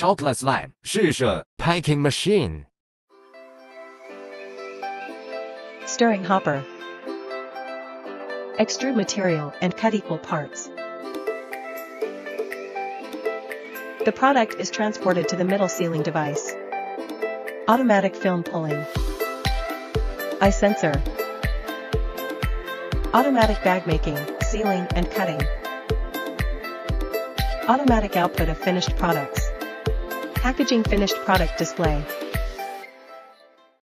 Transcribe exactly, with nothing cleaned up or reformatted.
Chocolate slime 是是 packing machine. Stirring hopper. Extrude material and cut equal parts. The product is transported to the middle sealing device. Automatic film pulling. Eye sensor. Automatic bag making, sealing, and cutting. Automatic output of finished products. Packaging finished product display.